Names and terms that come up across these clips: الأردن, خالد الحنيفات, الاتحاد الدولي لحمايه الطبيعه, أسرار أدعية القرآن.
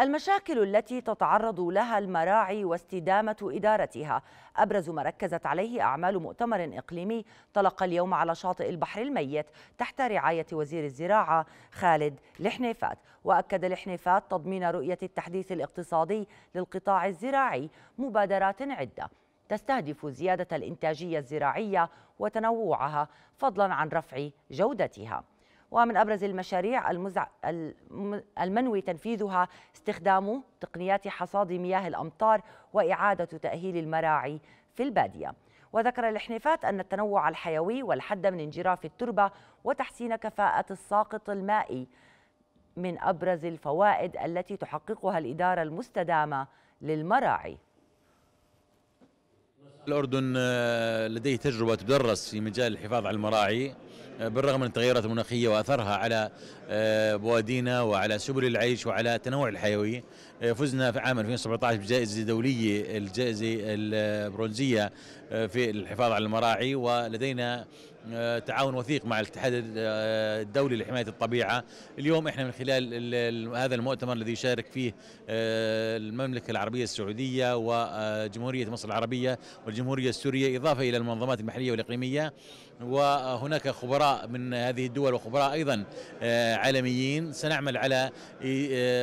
المشاكل التي تتعرض لها المراعي واستدامة إدارتها أبرز ما ركزت عليه أعمال مؤتمر إقليمي طلق اليوم على شاطئ البحر الميت تحت رعاية وزير الزراعة خالد الحنيفات. وأكد الحنيفات تضمين رؤية التحديث الاقتصادي للقطاع الزراعي مبادرات عدة تستهدف زيادة الإنتاجية الزراعية وتنوعها فضلا عن رفع جودتها. ومن أبرز المشاريع المنوي تنفيذها استخدام تقنيات حصاد مياه الأمطار وإعادة تأهيل المراعي في البادية. وذكر الحنيفات أن التنوع الحيوي والحد من انجراف التربة وتحسين كفاءة الساقط المائي من أبرز الفوائد التي تحققها الإدارة المستدامة للمراعي. الأردن لديه تجربة تدرس في مجال الحفاظ على المراعي بالرغم من التغيرات المناخية وأثرها على بوادينا وعلى سبل العيش وعلى التنوع الحيوي. فزنا في عام 2017 بجائزة دولية الجائزة البرونزية في الحفاظ على المراعي، ولدينا تعاون وثيق مع الاتحاد الدولي لحمايه الطبيعه. اليوم احنا من خلال هذا المؤتمر الذي يشارك فيه المملكه العربيه السعوديه وجمهوريه مصر العربيه والجمهوريه السوريه اضافه الى المنظمات المحليه والاقليميه، وهناك خبراء من هذه الدول وخبراء ايضا عالميين. سنعمل على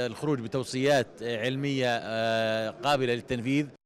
الخروج بتوصيات علميه قابله للتنفيذ.